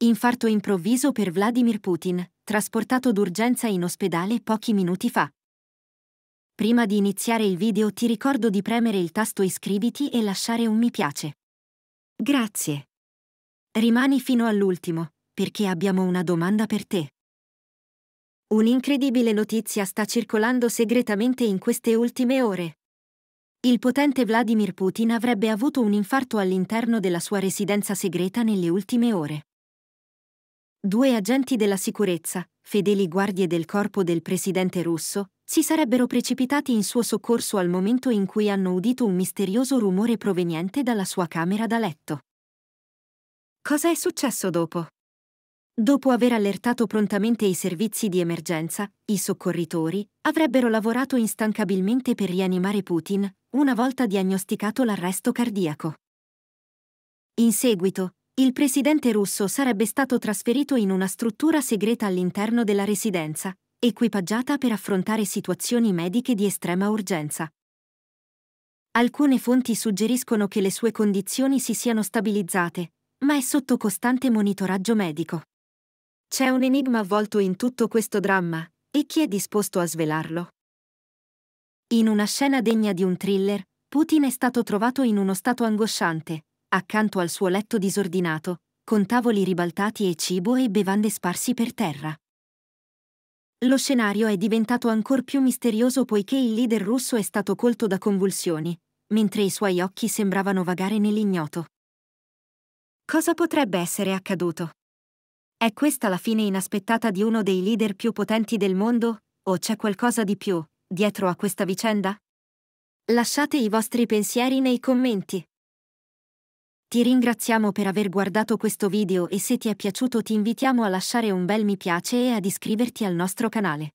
Infarto improvviso per Vladimir Putin, trasportato d'urgenza in ospedale pochi minuti fa. Prima di iniziare il video ti ricordo di premere il tasto iscriviti e lasciare un mi piace. Grazie. Rimani fino all'ultimo, perché abbiamo una domanda per te. Un'incredibile notizia sta circolando segretamente in queste ultime ore. Il potente Vladimir Putin avrebbe avuto un infarto all'interno della sua residenza segreta nelle ultime ore. Due agenti della sicurezza, fedeli guardie del corpo del presidente russo, si sarebbero precipitati in suo soccorso al momento in cui hanno udito un misterioso rumore proveniente dalla sua camera da letto. Cosa è successo dopo? Dopo aver allertato prontamente i servizi di emergenza, i soccorritori avrebbero lavorato instancabilmente per rianimare Putin, una volta diagnosticato l'arresto cardiaco. In seguito, il presidente russo sarebbe stato trasferito in una struttura segreta all'interno della residenza, equipaggiata per affrontare situazioni mediche di estrema urgenza. Alcune fonti suggeriscono che le sue condizioni si siano stabilizzate, ma è sotto costante monitoraggio medico. C'è un enigma avvolto in tutto questo dramma, e chi è disposto a svelarlo? In una scena degna di un thriller, Putin è stato trovato in uno stato angosciante, accanto al suo letto disordinato, con tavoli ribaltati e cibo e bevande sparsi per terra. Lo scenario è diventato ancor più misterioso poiché il leader russo è stato colto da convulsioni, mentre i suoi occhi sembravano vagare nell'ignoto. Cosa potrebbe essere accaduto? È questa la fine inaspettata di uno dei leader più potenti del mondo, o c'è qualcosa di più, dietro a questa vicenda? Lasciate i vostri pensieri nei commenti. Ti ringraziamo per aver guardato questo video e se ti è piaciuto ti invitiamo a lasciare un bel mi piace e ad iscriverti al nostro canale.